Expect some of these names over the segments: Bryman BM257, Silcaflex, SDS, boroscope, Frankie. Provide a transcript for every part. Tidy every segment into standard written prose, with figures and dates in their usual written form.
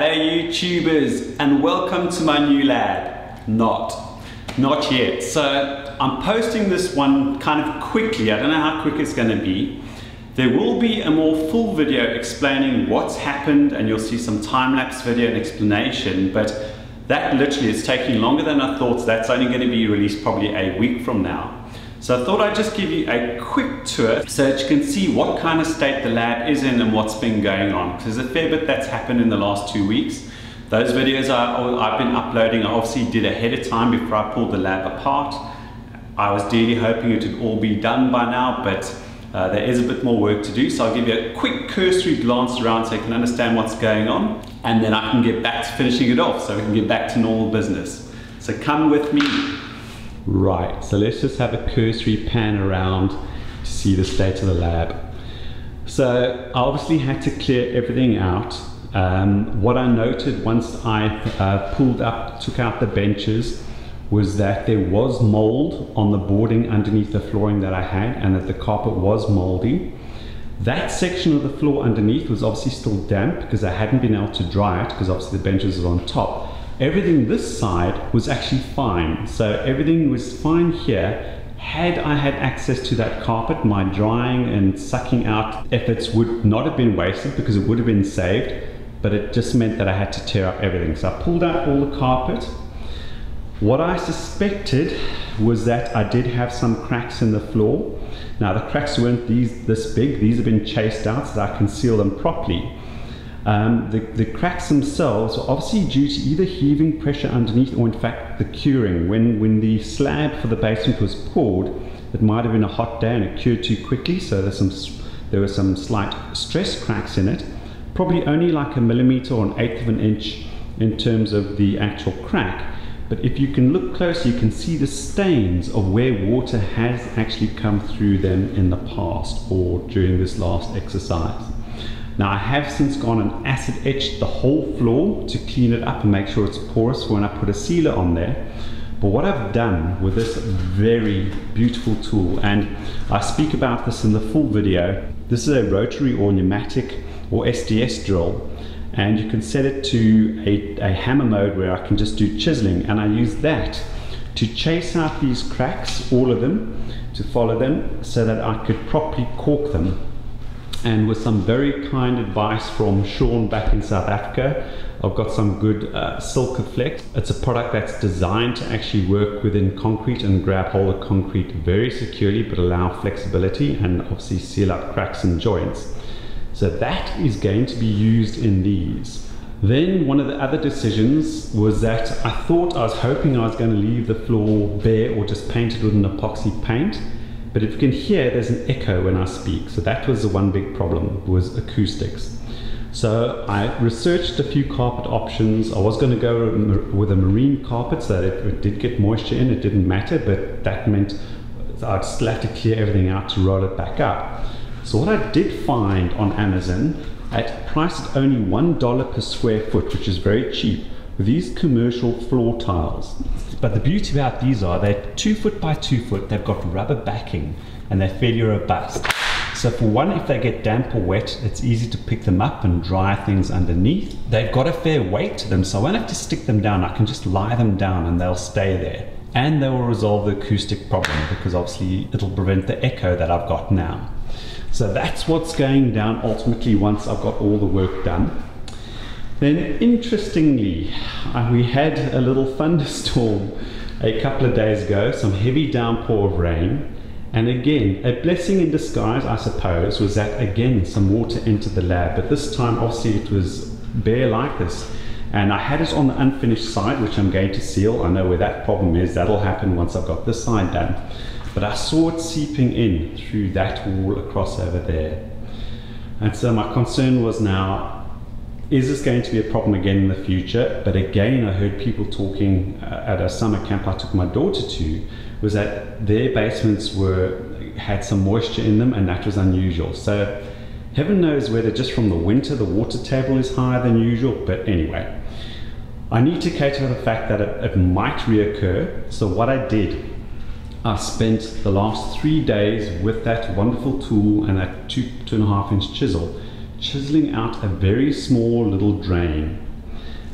Hello YouTubers, and welcome to my new lab. Not yet. So I'm posting this one kind of quickly. I don't know how quick it's going to be. There will be a more full video explaining what's happened, and you'll see some time-lapse video and explanation, but that literally is taking longer than I thought, so that's only going to be released probably a week from now. So I thought I'd just give you a quick tour so that you can see what kind of state the lab is in and what's been going on, because there's a fair bit that's happened in the last 2 weeks. Those videos I've been uploading I obviously did ahead of time before I pulled the lab apart. I was dearly hoping it would all be done by now, but there is a bit more work to do, so I'll give you a quick cursory glance around so you can understand what's going on, and then I can get back to finishing it off so we can get back to normal business. So come with me. Right, so let's just have a cursory pan around to see the state of the lab. So I obviously had to clear everything out. What I noted once I took out the benches, was that there was mold on the boarding underneath the flooring that I had, and that the carpet was moldy. That section of the floor underneath was obviously still damp because I hadn't been able to dry it, because obviously the benches were on top. Everything this side was actually fine, so everything was fine here. Had I had access to that carpet, my drying and sucking out efforts would not have been wasted because it would have been saved, but it just meant that I had to tear up everything. So I pulled out all the carpet. What I suspected was that I did have some cracks in the floor. Now the cracks weren't this big, these have been chased out so that I can seal them properly. The cracks themselves are obviously due to either heaving pressure underneath, or in fact the curing. When the slab for the basement was poured, it might have been a hot day and it cured too quickly, so there were some slight stress cracks in it. Probably only like a millimeter or an eighth of an inch in terms of the actual crack. But if you can look closer, you can see the stains of where water has actually come through them in the past or during this last exercise. Now I have since gone and acid etched the whole floor to clean it up and make sure it's porous for when I put a sealer on there. But what I've done with this very beautiful tool, and I speak about this in the full video, this is a rotary or pneumatic or SDS drill, and you can set it to a hammer mode where I can just do chiseling, and I use that to chase out these cracks, all of them, to follow them so that I could properly caulk them. And with some very kind advice from Sean back in South Africa, I've got some good Silcaflex. It's a product that's designed to actually work within concrete and grab hold of concrete very securely, but allow flexibility and obviously seal up cracks and joints. So that is going to be used in these. Then one of the other decisions was that I was hoping I was going to leave the floor bare or just paint it with an epoxy paint. But if you can hear, there's an echo when I speak, so that was the one big problem, was acoustics. So I researched a few carpet options. I was going to go with a marine carpet so that if it did get moisture in, it didn't matter, but that meant I'd still have to clear everything out to roll it back up. So what I did find on Amazon, at priced at only $1 per square foot, which is very cheap, these commercial floor tiles. But the beauty about these are they're 2 foot by 2 foot, they've got rubber backing, and they're fairly robust. So for one, if they get damp or wet, it's easy to pick them up and dry things underneath. They've got a fair weight to them, so I won't have to stick them down. I can just lie them down and they'll stay there. And they will resolve the acoustic problem, because obviously it'll prevent the echo that I've got now. So that's what's going down ultimately once I've got all the work done. Then interestingly, we had a little thunderstorm a couple of days ago, some heavy downpour of rain, and again, a blessing in disguise I suppose, was that again some water entered the lab, but this time obviously it was bare like this, and I had it on the unfinished side, which I'm going to seal. I know where that problem is, that'll happen once I've got this side done, but I saw it seeping in through that wall across over there, and so my concern was now, is this going to be a problem again in the future? But again, I heard people talking at a summer camp I took my daughter to, was that their basements had some moisture in them, and that was unusual. So heaven knows whether just from the winter the water table is higher than usual, but anyway. I need to cater for the fact that it might reoccur. So what I did, I spent the last 3 days with that wonderful tool and that 2.5 inch chisel, chiseling out a very small little drain.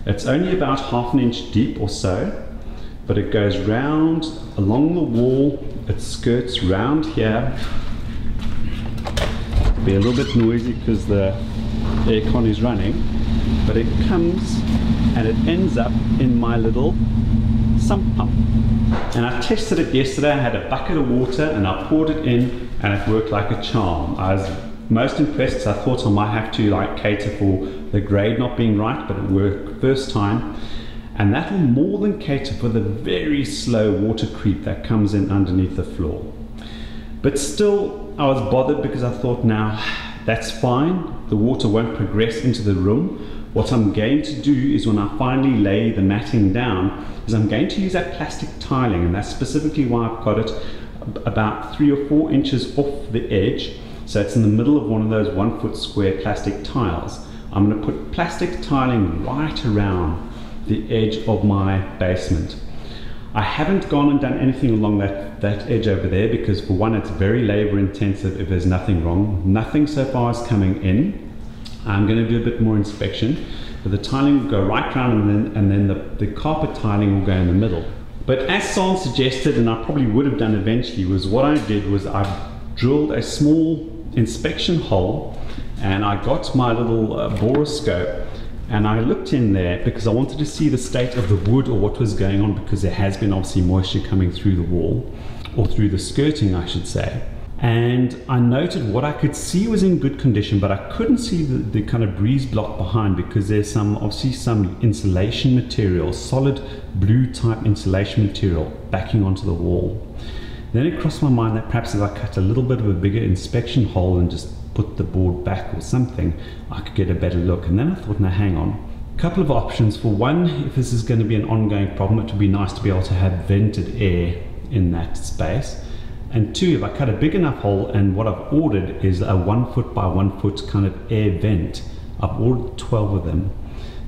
It's only about half an inch deep or so, but it goes round along the wall, it skirts round here. It'll be a little bit noisy because the aircon is running, but it comes and it ends up in my little sump pump. And I tested it yesterday. I had a bucket of water and I poured it in and it worked like a charm. I was most impressed, so I thought I might have to like cater for the grade not being right, but it worked first time. And that will more than cater for the very slow water creep that comes in underneath the floor. But still, I was bothered because I thought, now that's fine, the water won't progress into the room. What I'm going to do is when I finally lay the matting down, is I'm going to use that plastic tiling, and that's specifically why I've got it about 3 or 4 inches off the edge. So it's in the middle of one of those 1 foot square plastic tiles. I'm going to put plastic tiling right around the edge of my basement. I haven't gone and done anything along that edge over there because, for one, it's very labor intensive if there's nothing wrong. Nothing so far is coming in. I'm going to do a bit more inspection, but the tiling will go right round, and then the carpet tiling will go in the middle. But as Sol suggested, and I probably would have done eventually, was what I did was I drilled a small inspection hole and I got my little boroscope and I looked in there because I wanted to see the state of the wood or what was going on, because there has been obviously moisture coming through the wall, or through the skirting I should say. And I noted what I could see was in good condition, but I couldn't see the kind of breeze block behind, because there's obviously some insulation material, solid blue type insulation material backing onto the wall. Then it crossed my mind that perhaps if I cut a little bit of a bigger inspection hole and just put the board back or something, I could get a better look. And then I thought, now hang on, a couple of options. For one, if this is going to be an ongoing problem, it would be nice to be able to have vented air in that space. And two, if I cut a big enough hole, and what I've ordered is a 1 foot by 1 foot kind of air vent. I've ordered 12 of them.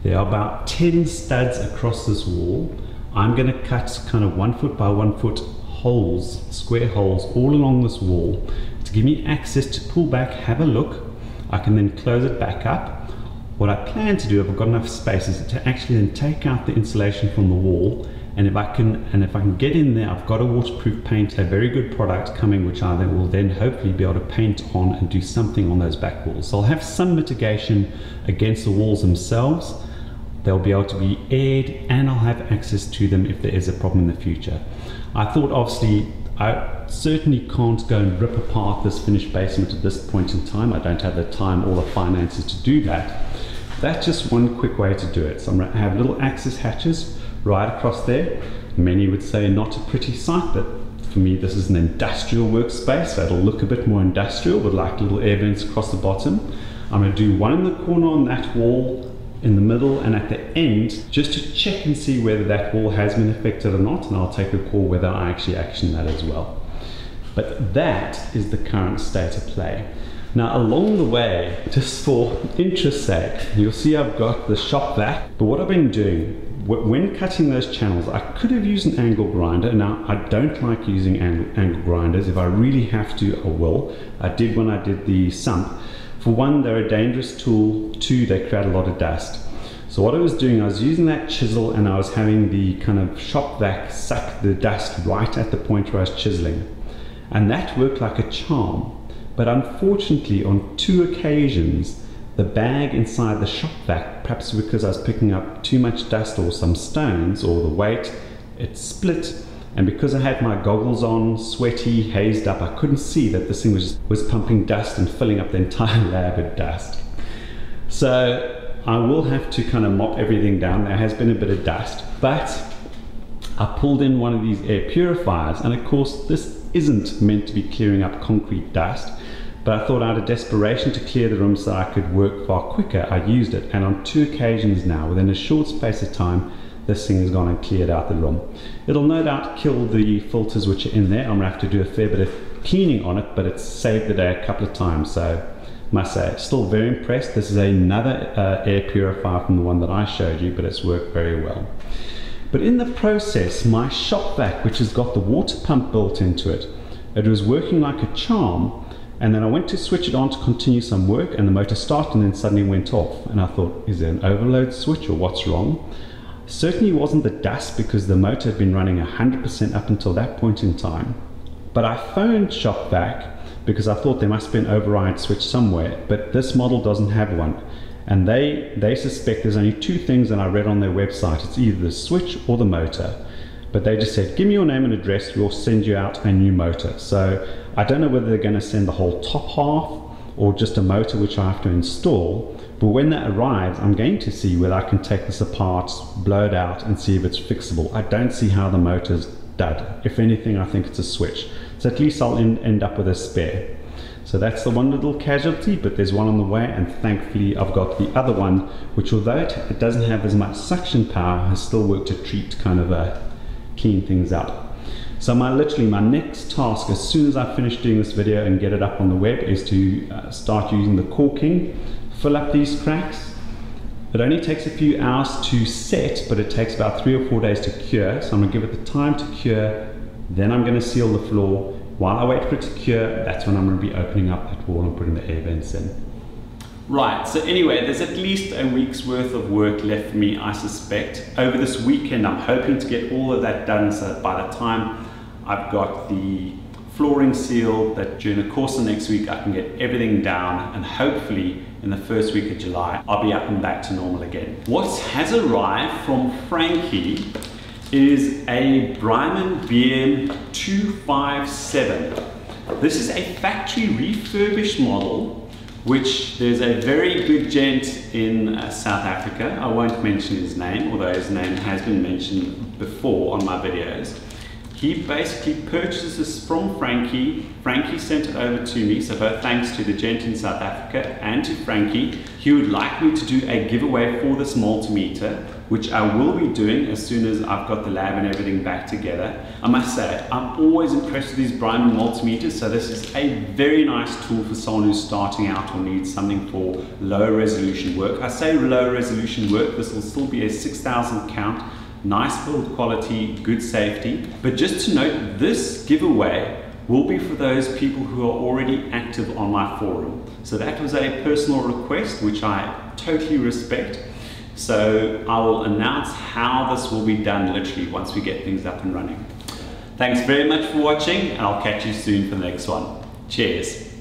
There are about 10 studs across this wall. I'm going to cut kind of 1 foot by 1 foot holes, square holes all along this wall to give me access to pull back, have a look. I can then close it back up. What I plan to do, if I've got enough space, is to actually then take out the insulation from the wall, and if I can get in there, I've got a waterproof paint, a very good product coming, which I then will then hopefully be able to paint on and do something on those back walls. So I'll have some mitigation against the walls themselves. They'll be able to be aired and I'll have access to them if there is a problem in the future. I thought, obviously, I certainly can't go and rip apart this finished basement at this point in time. I don't have the time or the finances to do that. That's just one quick way to do it. So I'm going to have little access hatches right across there. Many would say not a pretty sight, but for me this is an industrial workspace, so it'll look a bit more industrial, with like little air vents across the bottom. I'm going to do one in the corner on that wall, in the middle, and at the end, just to check and see whether that wall has been affected or not, and I'll take a call whether I actually action that as well. But that is the current state of play. Now along the way, just for interest's sake, you'll see I've got the shop vac, but what I've been doing when cutting those channels, I could have used an angle grinder. Now I don't like using angle grinders. If I really have to, I will. I did when I did the sump. For one, they're a dangerous tool. Two, they create a lot of dust. So what I was doing, I was using that chisel and I was having the kind of shop vac suck the dust right at the point where I was chiseling. And that worked like a charm. But unfortunately, on 2 occasions, the bag inside the shop vac, perhaps because I was picking up too much dust or some stones or the weight, it split. And because I had my goggles on, sweaty, hazed up, I couldn't see that this thing was pumping dust and filling up the entire lab with dust. So I will have to kind of mop everything down. There has been a bit of dust, but I pulled in one of these air purifiers, and of course this isn't meant to be clearing up concrete dust, but I thought, out of desperation to clear the room so I could work far quicker, I used it, and on 2 occasions now, within a short space of time, this thing has gone and cleared out the room. It'll no doubt kill the filters which are in there. I'm gonna have to do a fair bit of cleaning on it, but it's saved the day a couple of times, so must say, still very impressed. This is another air purifier from the one that I showed you, but it's worked very well. But in the process, my shop vac, which has got the water pump built into it, it was working like a charm, And then I went to switch it on to continue some work, and the motor started and then suddenly went off. And I thought, is there an overload switch or what's wrong? Certainly wasn't the dust, because the motor had been running 100% up until that point in time. But I phoned shop vac because I thought there must be an override switch somewhere, but this model doesn't have one. And they suspect there's only two things that I read on their website. It's either the switch or the motor. But they just said, give me your name and address, we'll send you out a new motor. So I don't know whether they're going to send the whole top half or just a motor which I have to install. But when that arrives, I'm going to see whether I can take this apart, blow it out, and see if it's fixable. I don't see how the motor's dud. If anything, I think it's a switch. So at least I'll end up with a spare. So that's the one little casualty, but there's one on the way, and thankfully I've got the other one, which, although it doesn't have as much suction power, has still worked to treat, kind of clean things up. So my next task, as soon as I finish doing this video and get it up on the web, is to start using the caulking, fill up these cracks. It only takes a few hours to set, but it takes about 3 or 4 days to cure. So I'm gonna give it the time to cure, then I'm gonna seal the floor. While I wait for it to cure, that's when I'm going to be opening up that wall and putting the air vents in. Right, so anyway, there's at least a week's worth of work left for me, I suspect. Over this weekend, I'm hoping to get all of that done, so that by the time I've got the flooring sealed, that during the course of next week, I can get everything down, and hopefully in the first week of July, I'll be up and back to normal again. What has arrived from Frankie is a Bryman BM257. This is a factory refurbished model, which there's a very good gent in South Africa. I won't mention his name, although his name has been mentioned before on my videos. He basically purchased this from Frankie. Frankie sent it over to me, so both thanks to the gent in South Africa and to Frankie. He would like me to do a giveaway for this multimeter, which I will be doing as soon as I've got the lab and everything back together. I must say, I'm always impressed with these Bryman multimeters, so this is a very nice tool for someone who's starting out or needs something for low resolution work. I say low resolution work, this will still be a 6,000 count. Nice build quality, good safety. But just to note, this giveaway will be for those people who are already active on my forum. So that was a personal request, which I totally respect. So I will announce how this will be done literally once we get things up and running. Thanks very much for watching, and I'll catch you soon for the next one. Cheers.